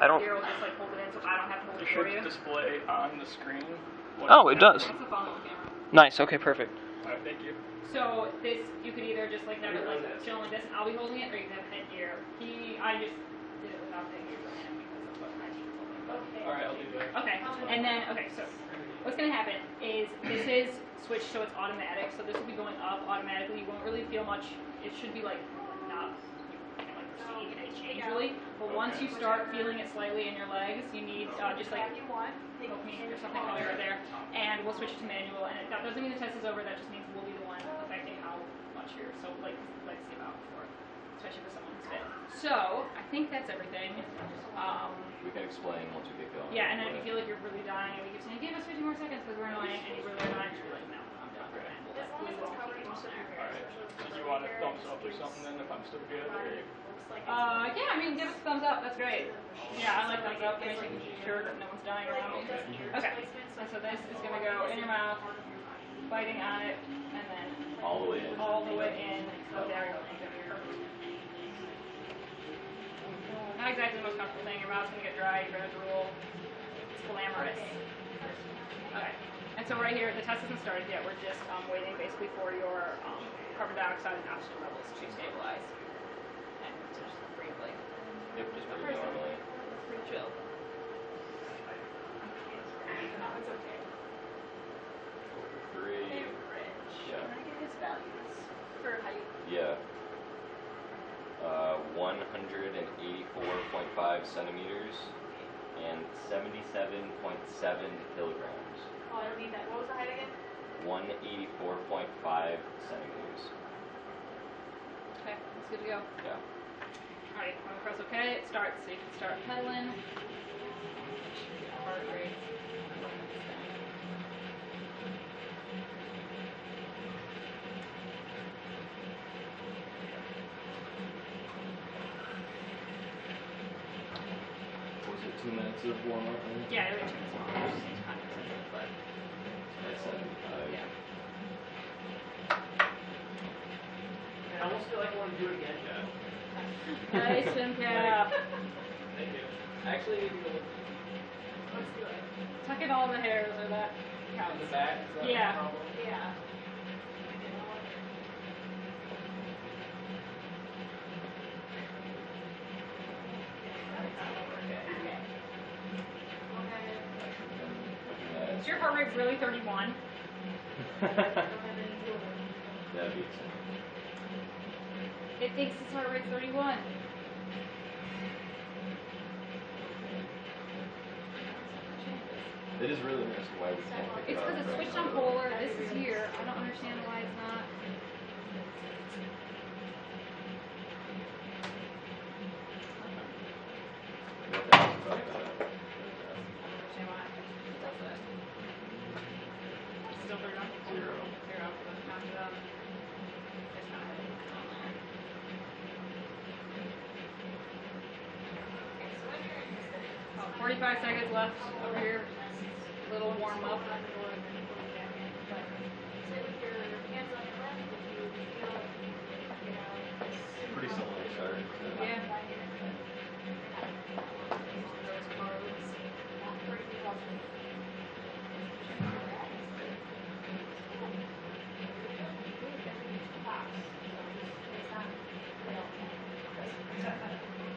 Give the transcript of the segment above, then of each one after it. I don't. Will just like hold it in, so I don't have to hold it for you. Should display on the screen. Oh, it does. That's the phone with the camera. Nice. Okay, perfect. All right, thank you. So this, you could either just like never like chill like this, and I'll be holding it, or you can have it here. I just did it without the ears on him because of what I should hold it. Okay. All right, I'll do that. Okay, and then okay, so what's gonna happen is this is switched, so it's automatic. So this will be going up automatically. You won't really feel much. It should be like not. Usually, but once you start feeling it slightly in your legs, you need just like dopamine or something while you're there, and we'll switch to manual. And that doesn't mean the test is over. That just means we'll be the one affecting how much you're so like let's give out for, especially for someone who's fit. So I think that's everything. We can explain once you get going. Yeah, and then if you feel like you're really dying, and you keep saying, "Give us 50 more seconds because we're annoying," and you really are not, you're like, "No, I'm done." Right. Did you want a thumbs up or something then if I'm still good? Yeah, I mean, give us a thumbs up. That's great. Yeah, I like thumbs up. Make sure that no one's dying around. Okay. And so this is going to go in your mouth, biting on it, and then all the way in. All the way in. So there you go. Not exactly the most comfortable thing. Your mouth's going to get dry. You're going to drool. It's glamorous. Okay. And so right here, the test hasn't started yet. We're just waiting basically for your carbon dioxide and oxygen levels to stabilize. Yep, just put it normally. Pretty chill. No, it's okay. 43. Hey, Rich. Yeah. Can I get his values for how you? Yeah. 184.5 centimeters and 77.7 kilograms. Oh, I don't need that. What was the height again? 184.5 centimeters. Okay, that's good to go. Yeah. Alright, come across okay, it starts, so you can start pedaling. Heart rate. Was it 2 minutes of warm up? Yeah, it was 2 minutes of warm up. That's 75. Yeah. I almost feel like I want to do it again. Yeah. Nice and cap. Thank you. Actually, let's do it. Tuck in all the hairs or that counts. In the back? Yeah. Yeah. Is your heart rate really 31? That'd be exciting. It thinks its heart rate's 31. It is really interesting why we can't pick it up. It's because it switched on polar. This is here. I don't understand why it's not. Left over here, a little warm up. Pretty similar start. Yeah. Yeah.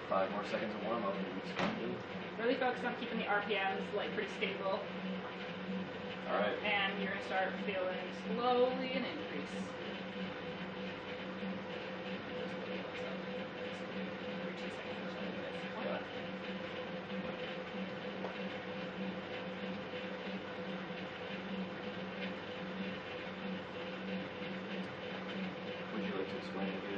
5 more seconds of warm up. Really focus on keeping the RPMs like pretty stable. All right. And you're gonna start feeling slowly an increase. Would you like to explain it to me?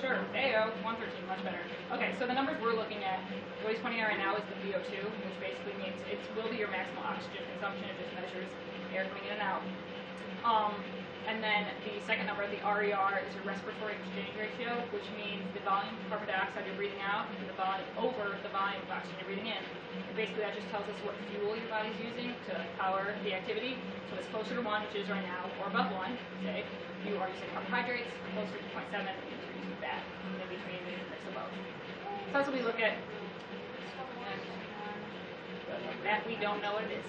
Sure. There you go. 113, much better. Okay, so the numbers we're looking at. What he's pointing at right now is the VO2, which basically means it will be your maximal oxygen consumption. It just measures air coming in and out. And then the second number, the RER, is your respiratory exchange ratio, which means the volume of carbon dioxide you're breathing out and the volume over the volume of oxygen you're breathing in. And basically, that just tells us what fuel your body's using to power the activity. So it's closer to 1, which is right now, or above 1, say, you are using carbohydrates, closer to 0.7, you're using fat, in between, and mix of both. So that's what we look at. that we don't know what it is.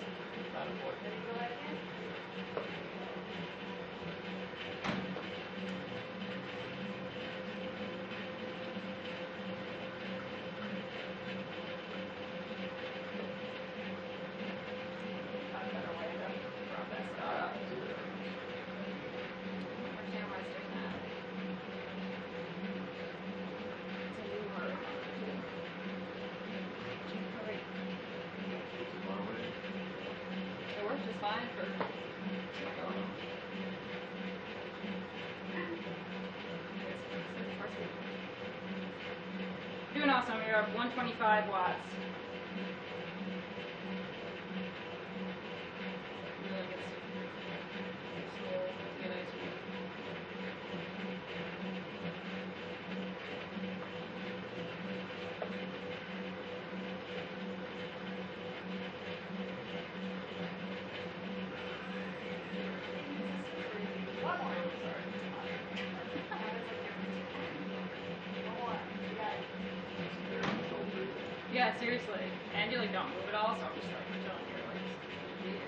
Doing awesome. You're up 125 watts. Yeah, seriously. And you like don't move at all, so I'm just like chilling here like weird.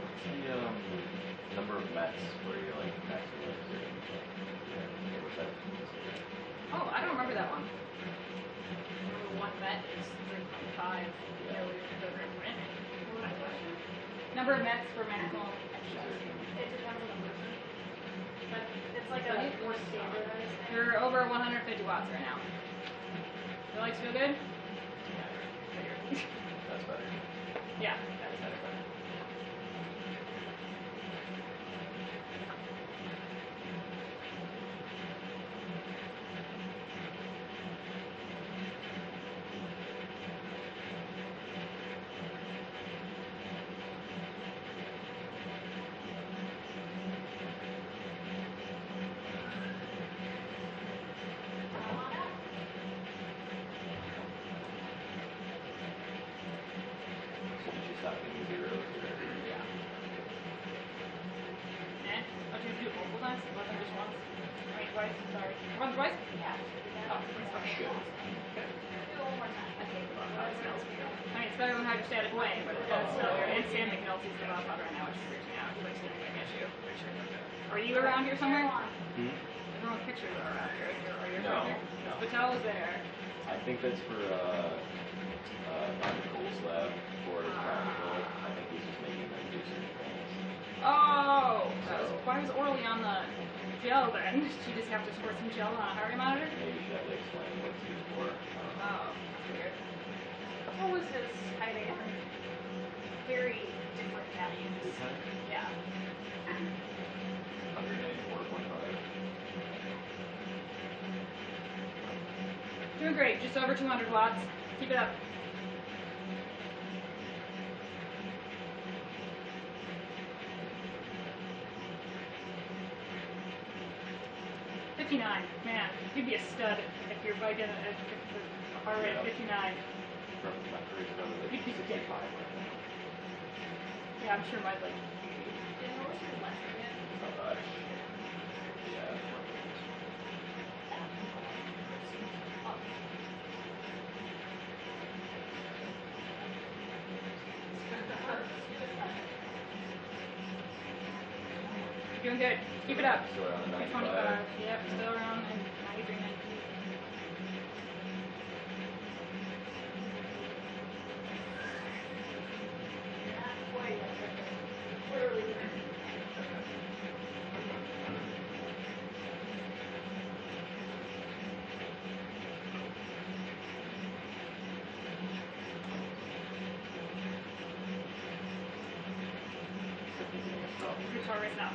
What's the number of METs where you're like maximum? Oh, I don't remember that one. I remember one MET is 3.5. Yeah, we just go drink rent. What was my question? Number of METs for medical exercise. It depends on the person. But it's like a more standardized thing. You're over 150 watts right now. Your legs feel good? Yeah. That's better. Yeah. That's better. Better than hydrostatic way, but it does still. And Sam McNulty's the off right now, which is freaking out. He's like staring at an issue. Are you around here somewhere? Mm-hmm. Everyone's pictures are around here. Are you around here? No. Patel was there. I think that's for Dr. Cole's lab for his practical. I think he's just making them do some things. Oh! So why was Orly on the gel then? Did she just have to squirt some gel on a heart monitor? Maybe she had to explain what it's used for. Oh, that's weird. What was his idea? Very different values. Yeah. 184.5. Doing great. Just over 200 watts. Keep it up. Man, you'd be a stud if you're biking a heart rate of 59. Yeah, I'm sure my like. What was your last name? Yeah. Doing good. Keep it up. 25. Yep, still around and 93, 90.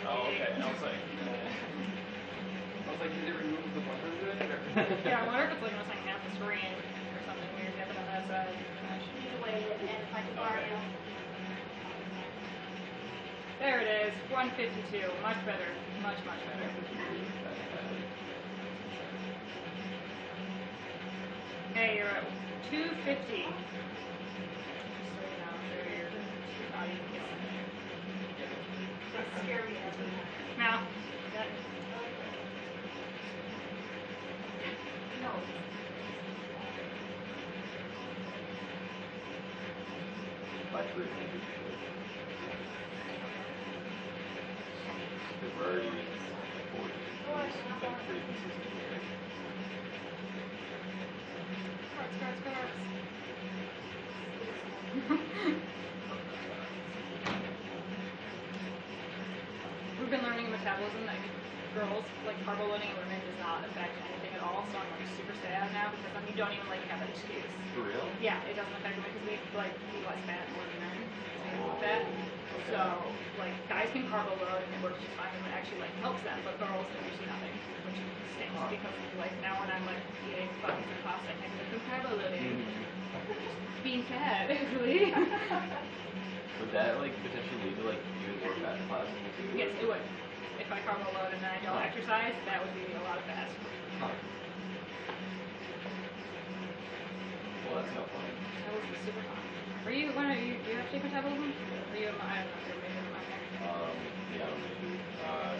Oh, okay. I was like, did it remove the 100? Yeah, I wonder if it's like almost like half the screen or something weird happened on that side. Either way, it ends like a bar. There it is, 152. Much better. Much, much better. Okay, you're at 250. Now, We've been learning metabolism that girls, like carbo loading in women does not affect anything at all, so I'm like super sad now because I mean, you don't even like have an excuse. For real? Yeah, it doesn't affect women because we like eat less fat more than men. So like guys can carbo load and it works just fine and it actually like helps them, but girls never see nothing, which stinks because like now when I'm like eating buckets of pasta I think I'm carbo loading. Just being fat, really. Would that like potentially lead to like even more fat in class? Yes, it would. If I carbo load and then I don't exercise, that would be a lot of fat. Huh. Well, that's no fun. That would be super fun. Are you one of you? Do you have shape metabolism? Are you? I don't know. Maybe I'm not there. Yeah. Maybe.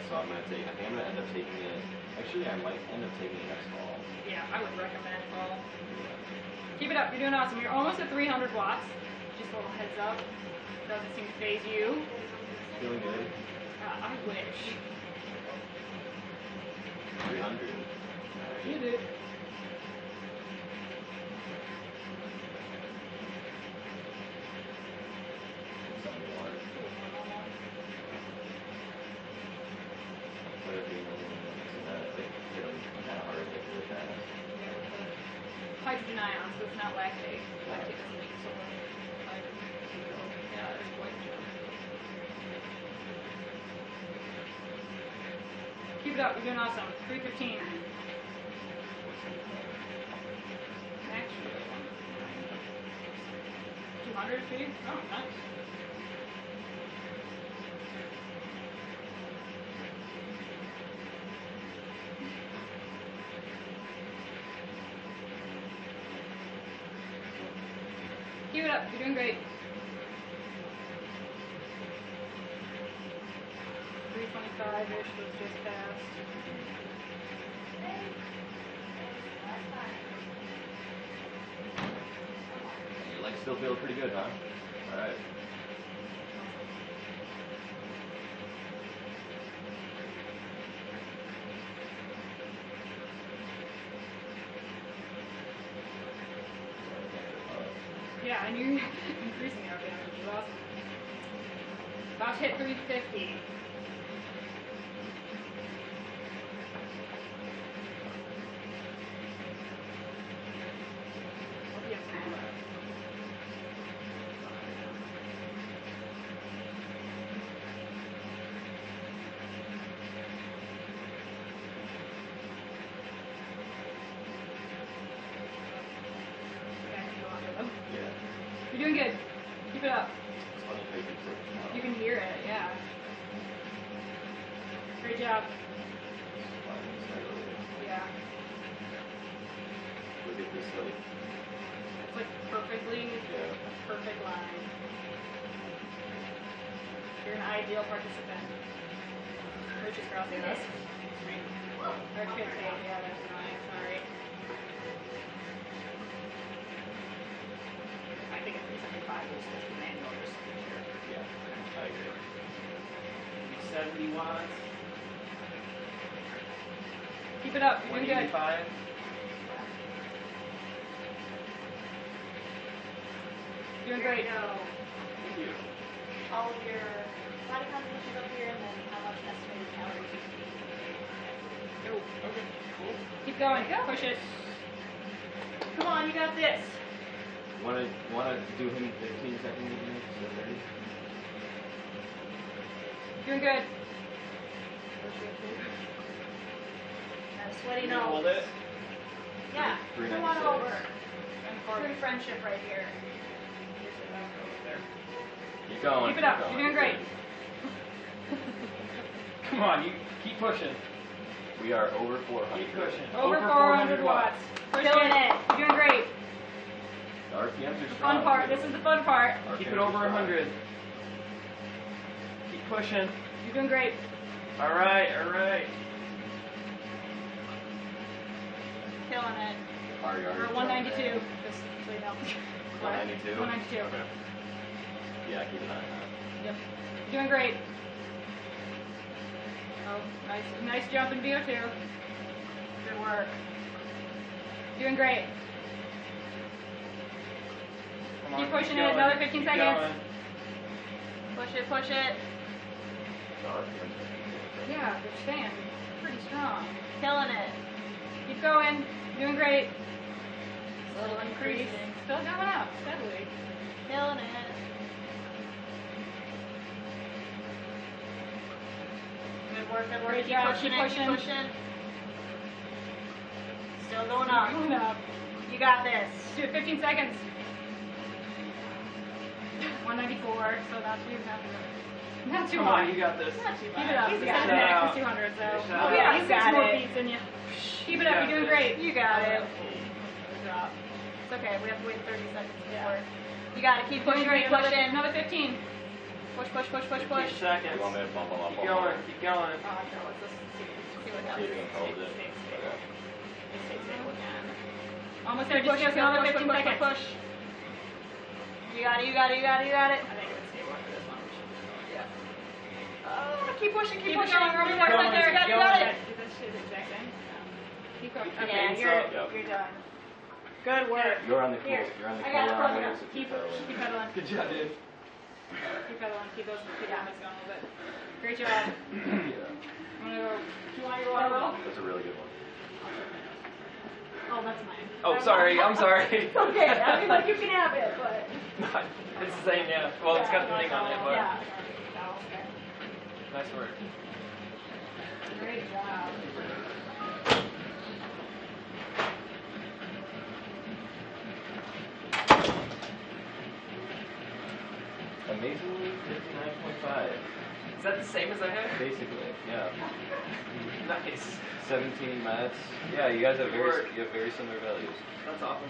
So I'm gonna take. I think I'm gonna end up taking it. Actually, I might end up taking it next fall. Yeah, I would recommend fall. Keep it up. You're doing awesome. You're almost at 300 watts. Just a little heads up. Doesn't seem to faze you. Feeling good? I wish. 300. You do. Hydrogen ions, so it's not lactate. Lactate doesn't make so much. Yeah, it's poison. Keep it up, you're doing awesome. 315. Actually, 200 feet? Oh, nice. Keep it up, you're doing great. 325-ish was just passed. You like still feel pretty good, huh? Alright. Yeah, and you're increasing your damage. You're awesome. About to hit 350. You're doing good. Keep it up. You can hear it, yeah. Great job. Yeah. Look at this, like. It's like perfectly, perfect line. You're an ideal participant. We're just crossing this. Wow. Yeah, that's nice. Sorry. I think it's 75 was just the manual or something here. Yeah, I agree. 70 watts. Keep it up. You're doing good. 185. Doing great. Thank you. All of your body composition up here and then how much estimated calories you can eat. Okay, cool. Keep going. Push it. Come on, you got this. Want to do him 15 seconds again? So 30. Doing good. That sweaty nose. Hold it. Yeah. Come on over. True friendship right here. Keep going. Keep it up. You're doing great. Come on, you keep pushing. We are over 400. Keep pushing. Over 400 watts. We're doing it. You're doing great. RPMs are strong. Fun part. This is the fun part. Keep it over 100. Keep pushing. You're doing great. All right. Killing it. We're 192. Just so you know. 192? 192. Okay. Yeah, keep an eye on that. Yep. Doing great. Oh, nice jump in VO2. Good work. Doing great. Come on, keep pushing it. Another 15 keep seconds. Going. Push it. Yeah, good stand. Pretty strong. Killing it. Keep going. Doing great. A little increase. Still going up steadily. Killing it. Good work. Keep pushing. Still going up. You got this. Do it. 15 seconds. 194. So that's what you're having. Not too high. You got this. Not too high. Keep it up. You got an extra 200. So. Oh yeah, he's got more beats in you. Keep it up. You're doing great. You got it. Good job. It's okay. We have to wait 30 seconds before. You got it. Keep pushing. Keep pushing. Another 15. Push. 15 seconds. You want me to bump them up? Keep going. Oh, okay. Let's see what happens. Almost there. Just give us another 15 seconds. Push. You got it. I think it's good work for this one. Yeah. Oh, keep pushing. Keep going. Right there. You got it. Do this shit exact same. Keep going. Okay, you're done. Good work. You're on the cool. I got it. Keep pedaling. Good job, dude. Keep pedaling. Keep those pedometers going a little bit. Great job. Do you want your water well? That's a really good one. Oh, that's mine. Oh, sorry. I'm sorry. It's okay. I mean, like, you can have it, but. It's the same, yeah. Well, it's got the thing on it, but. Yeah. Nice work. Great job. Amazingly, 59.5. Is that the same as I have? Basically, yeah. Nice. 17 minutes. Yeah, you guys have very similar values. That's awesome.